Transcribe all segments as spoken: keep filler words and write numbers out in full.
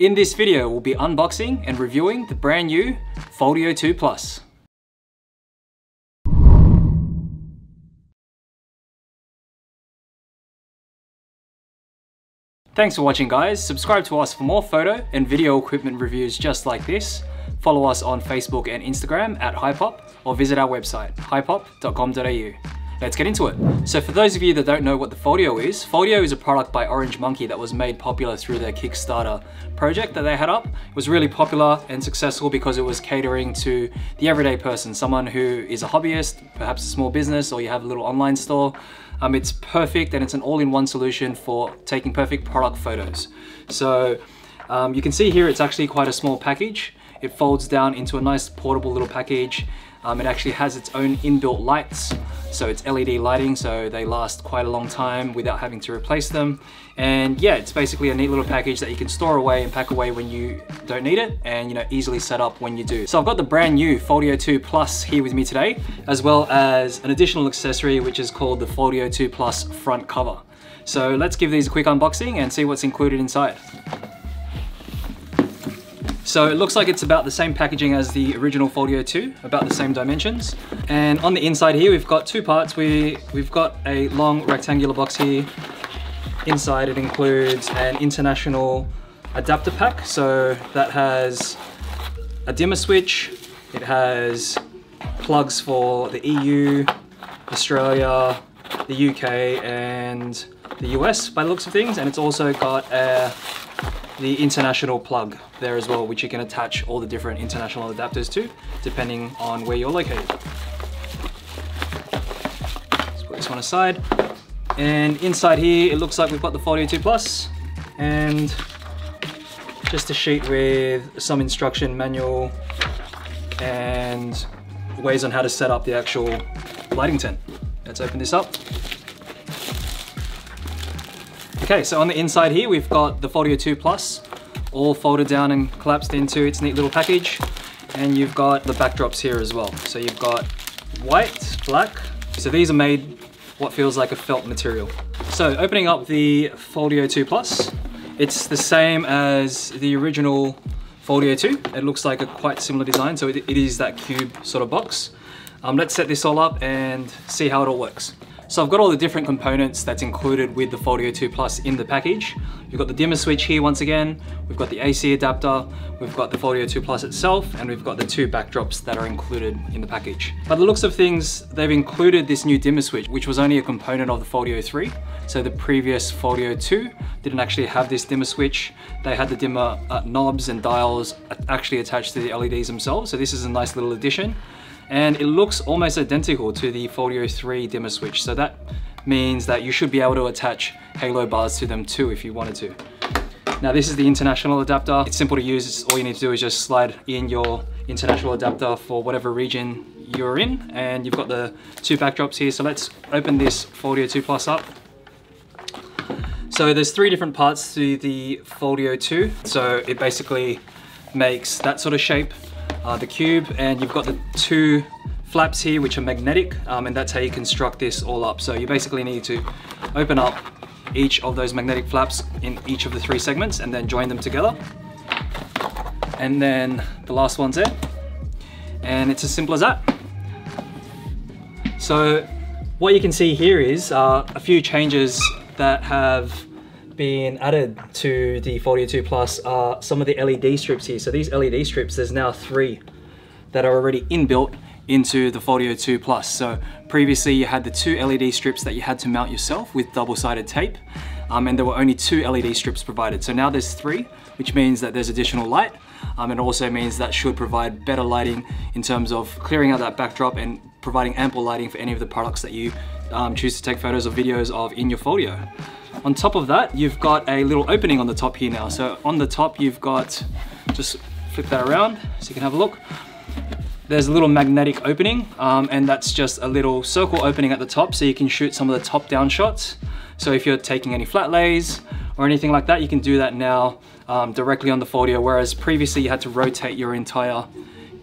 In this video, we'll be unboxing and reviewing the brand new Foldio two Plus. Thanks for watching, guys. Subscribe to us for more photo and video equipment reviews just like this. Follow us on Facebook and Instagram at Hypop, or visit our website, hypop dot com dot A U. Let's get into it. So for those of you that don't know what the Foldio is, Foldio is a product by Orangemonkie that was made popular through their Kickstarter project that they had up. It was really popular and successful because it was catering to the everyday person, someone who is a hobbyist, perhaps a small business, or you have a little online store. Um, it's perfect, and it's an all-in-one solution for taking perfect product photos. So um, you can see here it's actually quite a small package. It folds down into a nice portable little package. Um, it actually has its own inbuilt lights, so it's L E D lighting, so they last quite a long time without having to replace them. And yeah, it's basically a neat little package that you can store away and pack away when you don't need it, and you know, easily set up when you do. So I've got the brand new Foldio two Plus here with me today, as well as an additional accessory which is called the Foldio two Plus front cover. So let's give these a quick unboxing and see what's included inside. So it looks like it's about the same packaging as the original Foldio two, about the same dimensions. And on the inside here, we've got two parts. We, we've got a long rectangular box here. Inside it includes an international adapter pack. So that has a dimmer switch. It has plugs for the E U, Australia, the U K, and the U S by the looks of things. And it's also got a the international plug there as well, which you can attach all the different international adapters to, depending on where you're located. Let's put this one aside. And inside here, it looks like we've got the Foldio two Plus, and just a sheet with some instruction manual and ways on how to set up the actual lighting tent. Let's open this up. Okay, so on the inside here, we've got the Foldio two Plus, all folded down and collapsed into its neat little package. And you've got the backdrops here as well. So you've got white, black. So these are made what feels like a felt material. So opening up the Foldio two Plus, it's the same as the original Foldio two. It looks like a quite similar design. So it, it is that cube sort of box. Um, let's set this all up and see how it all works. So I've got all the different components that's included with the Foldio two Plus in the package. You've got the dimmer switch here once again, we've got the A C adapter, we've got the Foldio two Plus itself, and we've got the two backdrops that are included in the package. By the looks of things, they've included this new dimmer switch, which was only a component of the Foldio three. So the previous Foldio two didn't actually have this dimmer switch. They had the dimmer uh, knobs and dials actually attached to the L E Ds themselves. So this is a nice little addition. And it looks almost identical to the Foldio three dimmer switch. So that means that you should be able to attach Halo bars to them too if you wanted to. Now this is the international adapter. It's simple to use. It's, all you need to do is just slide in your international adapter for whatever region you're in. And you've got the two backdrops here. So let's open this Foldio two Plus up. So there's three different parts to the Foldio two. So it basically makes that sort of shape. Uh, the cube, and you've got the two flaps here which are magnetic, um, and that's how you construct this all up. So you basically need to open up each of those magnetic flaps in each of the three segments and then join them together. And then the last one's there, and it's as simple as that. So what you can see here is uh, a few changes that have been added to the Foldio two Plus are some of the L E D strips here. So these L E D strips, there's now three that are already inbuilt into the Foldio two Plus. So previously you had the two L E D strips that you had to mount yourself with double-sided tape, um, and there were only two L E D strips provided. So now there's three, which means that there's additional light, um, and also means that should provide better lighting in terms of clearing out that backdrop and providing ample lighting for any of the products that you um, choose to take photos or videos of in your Foldio. On top of that, you've got a little opening on the top here now. So on the top, you've got, just flip that around so you can have a look. There's a little magnetic opening, um, and that's just a little circle opening at the top so you can shoot some of the top down shots. So if you're taking any flat lays or anything like that, you can do that now um, directly on the Foldio, whereas previously you had to rotate your entire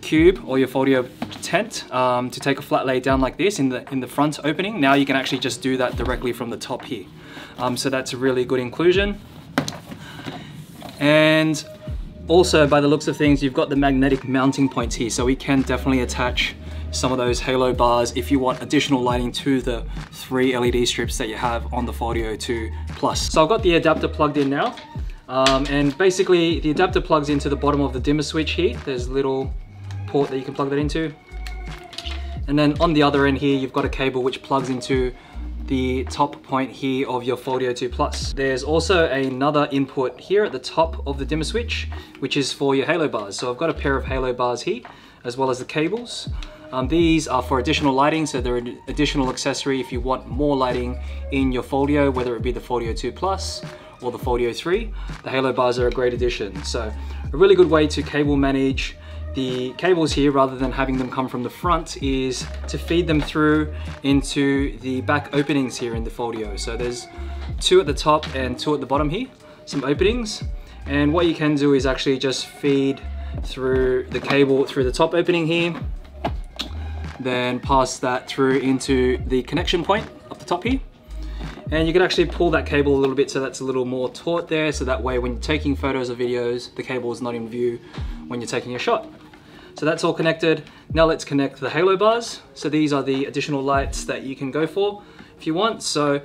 cube or your Foldio tent um, to take a flat lay down like this in the, in the front opening. Now you can actually just do that directly from the top here. Um, so that's a really good inclusion. And also, by the looks of things, you've got the magnetic mounting points here, so we can definitely attach some of those Halo bars if you want additional lighting to the three L E D strips that you have on the Foldio two Plus. So I've got the adapter plugged in now, um, and basically the adapter plugs into the bottom of the dimmer switch here. There's a little port that you can plug that into. And then on the other end here, you've got a cable which plugs into the top point here of your Foldio two Plus. There's also another input here at the top of the dimmer switch, which is for your Halo bars. So I've got a pair of Halo bars here, as well as the cables. Um, these are for additional lighting, so they're an additional accessory if you want more lighting in your Foldio, whether it be the Foldio two Plus or the Foldio three. The Halo bars are a great addition. So a really good way to cable manage the cables here, rather than having them come from the front, is to feed them through into the back openings here in the Foldio. So there's two at the top and two at the bottom here, some openings. And what you can do is actually just feed through the cable through the top opening here, then pass that through into the connection point up the top here. And you can actually pull that cable a little bit so that's a little more taut there, so that way when you're taking photos or videos, the cable is not in view when you're taking a shot. So that's all connected. Now let's connect the Halo bars. So these are the additional lights that you can go for if you want. So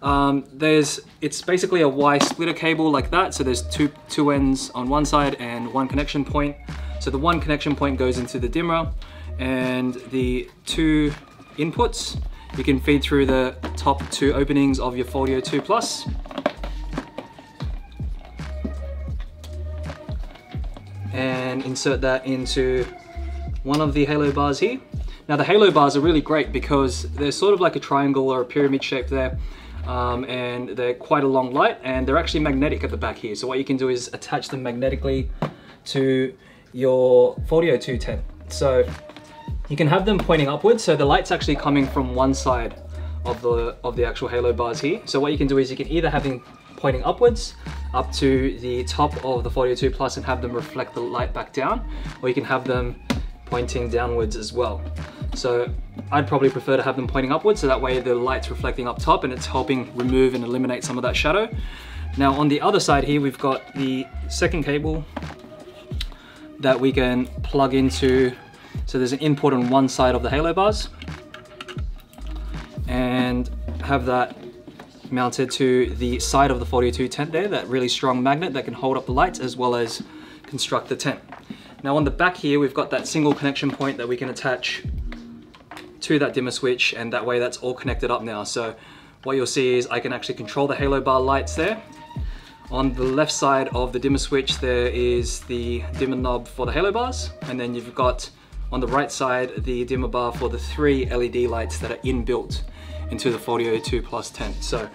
um, there's, it's basically a Y splitter cable like that. So there's two, two ends on one side and one connection point. So the one connection point goes into the dimmer, and the two inputs you can feed through the top two openings of your Foldio two Plus. And insert that into one of the Halo bars here. Now the Halo bars are really great because they're sort of like a triangle or a pyramid shape there. Um, and they're quite a long light, and they're actually magnetic at the back here. So what you can do is attach them magnetically to your Foldio two tent. So you can have them pointing upwards, so the light's actually coming from one side of the of the actual Halo bars here. So what you can do is you can either have them pointing upwards up to the top of the Foldio two Plus and have them reflect the light back down, or you can have them pointing downwards as well. So I'd probably prefer to have them pointing upwards, so that way the light's reflecting up top and it's helping remove and eliminate some of that shadow. Now on the other side here, we've got the second cable that we can plug into. So there's an input on one side of the Halo bars, and have that mounted to the side of the Foldio two tent there, that really strong magnet that can hold up the lights as well as construct the tent. Now on the back here, we've got that single connection point that we can attach to that dimmer switch, and that way that's all connected up now. So what you'll see is I can actually control the Halo bar lights there. On the left side of the dimmer switch, there is the dimmer knob for the Halo bars, and then you've got on the right side, the dimmer bar for the three L E D lights that are inbuilt into the Foldio two Plus tent. So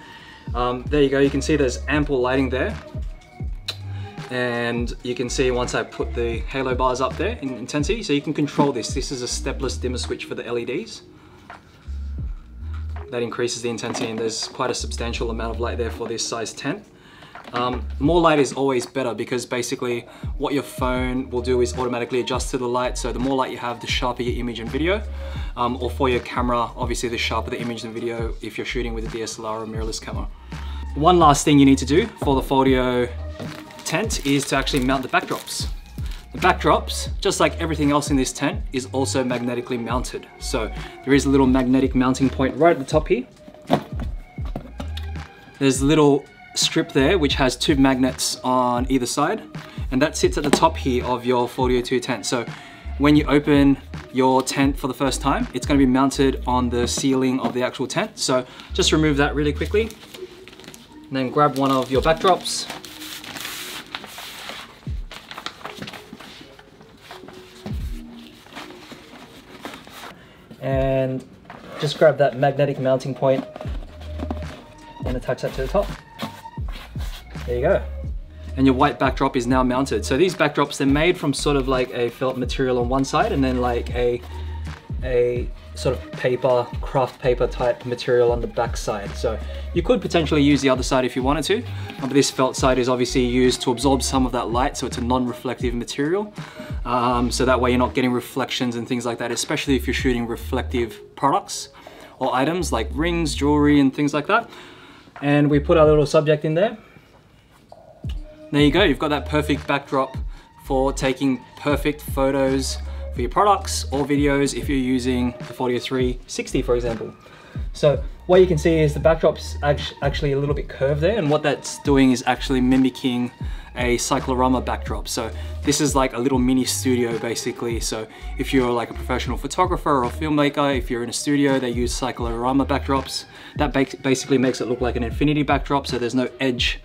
um, there you go, you can see there's ample lighting there. And you can see once I put the Halo bars up there in intensity, so you can control this. This is a stepless dimmer switch for the L E Ds. That increases the intensity, and there's quite a substantial amount of light there for this size tent. Um, more light is always better, because basically what your phone will do is automatically adjust to the light. So the more light you have, the sharper your image and video, um, or for your camera, obviously the sharper the image and video if you're shooting with a D S L R or mirrorless camera. One last thing you need to do for the Foldio tent is to actually mount the backdrops. The backdrops, just like everything else in this tent, is also magnetically mounted. So there is a little magnetic mounting point right at the top here. There's a little strip there which has two magnets on either side, and that sits at the top here of your Foldio two tent. So when you open your tent for the first time, it's going to be mounted on the ceiling of the actual tent. So just remove that really quickly, and then grab one of your backdrops, and just grab that magnetic mounting point and attach that to the top. There you go. And your white backdrop is now mounted. So these backdrops, they're made from sort of like a felt material on one side, and then like a, a sort of paper, craft paper type material on the back side. So you could potentially use the other side if you wanted to, but this felt side is obviously used to absorb some of that light, so it's a non-reflective material. Um, so that way you're not getting reflections and things like that, especially if you're shooting reflective products or items like rings, jewelry, and things like that. And we put our little subject in there. there you go, you've got that perfect backdrop for taking perfect photos for your products or videos if you're using the Foldio three sixty, for example. So what you can see is the backdrop's actually a little bit curved there, and what that's doing is actually mimicking a cyclorama backdrop. So this is like a little mini studio basically. So if you're like a professional photographer or filmmaker, if you're in a studio, they use cyclorama backdrops. That basically makes it look like an infinity backdrop, so there's no edge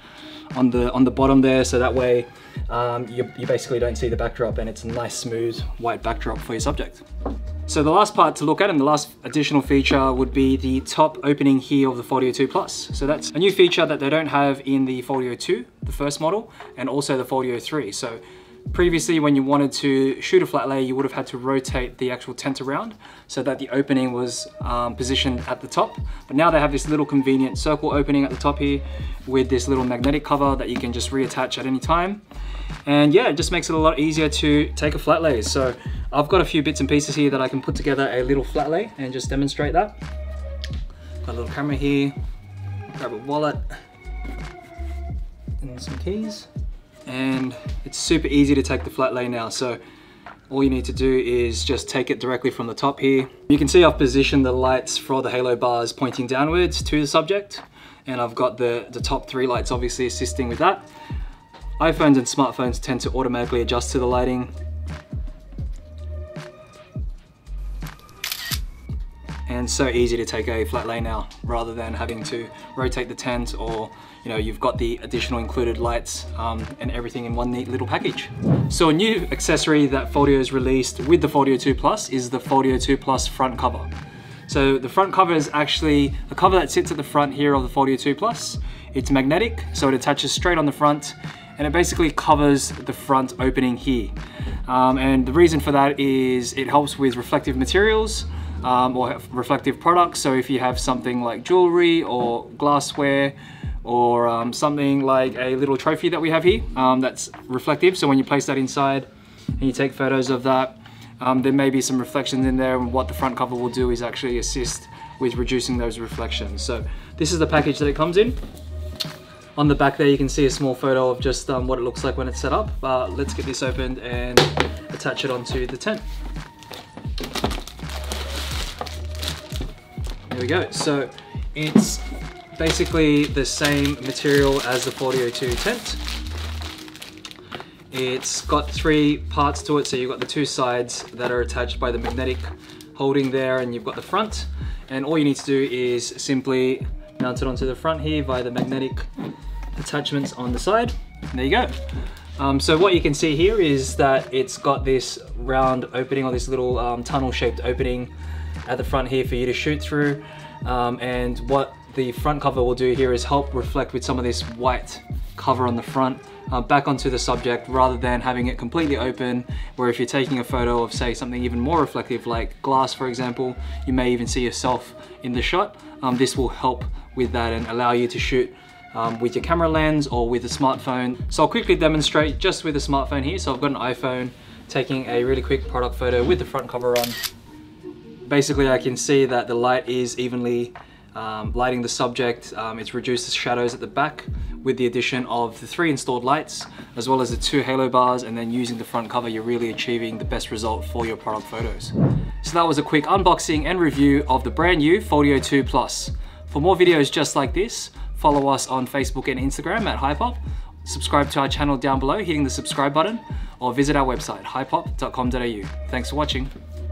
on the on the bottom there, so that way um, you, you basically don't see the backdrop, and it's a nice smooth white backdrop for your subject. So the last part to look at, and the last additional feature, would be the top opening here of the Foldio two Plus. So that's a new feature that they don't have in the Foldio two, the first model, and also the Foldio three. So previously, when you wanted to shoot a flat lay, you would have had to rotate the actual tent around so that the opening was um, positioned at the top. But now they have this little convenient circle opening at the top here with this little magnetic cover that you can just reattach at any time. And yeah, it just makes it a lot easier to take a flat lay. So I've got a few bits and pieces here that I can put together a little flat lay and just demonstrate that. Got a little camera here, grab a wallet and some keys. And it's super easy to take the flat lay now. So all you need to do is just take it directly from the top here. You can see I've positioned the lights for the Halo bars pointing downwards to the subject. And I've got the, the top three lights obviously assisting with that. iPhones and smartphones tend to automatically adjust to the lighting. And so easy to take a flat lay now, rather than having to rotate the tent, or you know, you've got the additional included lights um, and everything in one neat little package. So a new accessory that Foldio released with the Foldio two Plus is the Foldio two Plus front cover. So the front cover is actually a cover that sits at the front here of the Foldio two Plus. It's magnetic, so it attaches straight on the front, and it basically covers the front opening here. Um, and the reason for that is it helps with reflective materials, Um, or reflective products. So if you have something like jewelry or glassware, or um, something like a little trophy that we have here um, that's reflective, so when you place that inside and you take photos of that, um, there may be some reflections in there, and what the front cover will do is actually assist with reducing those reflections. So this is the package that it comes in. On the back there you can see a small photo of just um, what it looks like when it's set up. Uh, let's get this opened and attach it onto the tent. There we go. So it's basically the same material as the Foldio two tent. It's got three parts to it. So you've got the two sides that are attached by the magnetic holding there, and you've got the front. And all you need to do is simply mount it onto the front here via the magnetic attachments on the side. And there you go. Um, so what you can see here is that it's got this round opening, or this little um, tunnel-shaped opening at the front here for you to shoot through, um, and what the front cover will do here is help reflect with some of this white cover on the front uh, back onto the subject, rather than having it completely open, where if you're taking a photo of say something even more reflective like glass, for example, you may even see yourself in the shot. Um, this will help with that and allow you to shoot Um, with your camera lens or with a smartphone. So I'll quickly demonstrate just with a smartphone here. So I've got an iPhone taking a really quick product photo with the front cover on. Basically, I can see that the light is evenly um, lighting the subject. Um, it's reduced the shadows at the back with the addition of the three installed lights, as well as the two Halo bars, and then using the front cover, you're really achieving the best result for your product photos. So that was a quick unboxing and review of the brand new Foldio two Plus. For more videos just like this, follow us on Facebook and Instagram at Hypop, subscribe to our channel down below hitting the subscribe button, or visit our website hypop dot com dot A U. Thanks for watching.